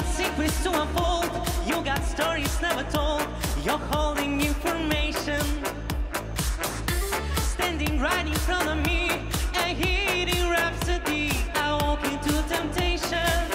got secrets to unfold, you got stories never told, you're holding information, standing right in front of me, a hidden rhapsody, I walk into temptation.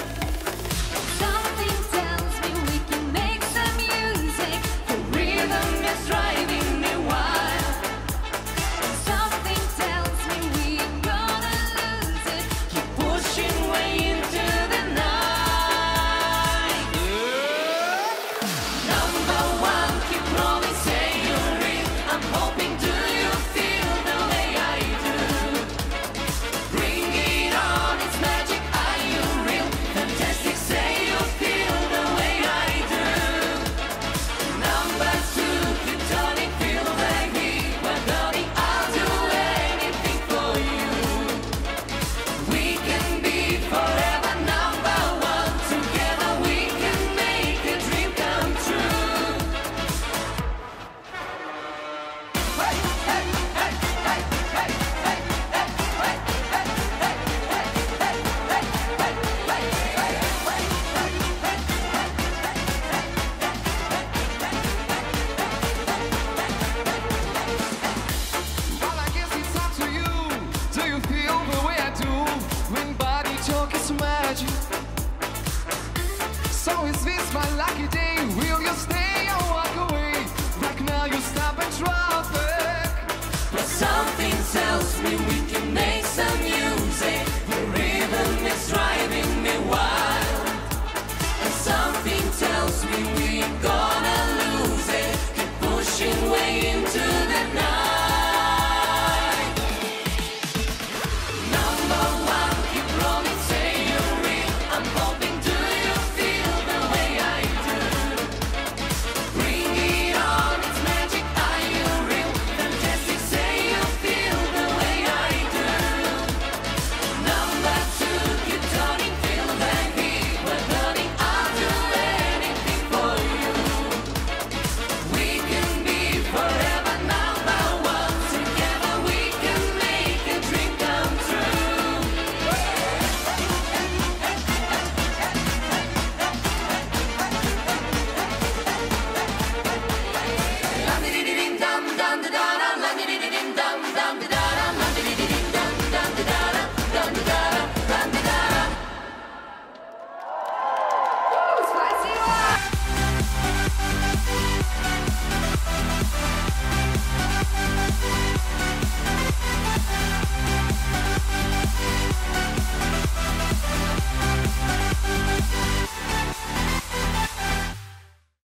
Da da da.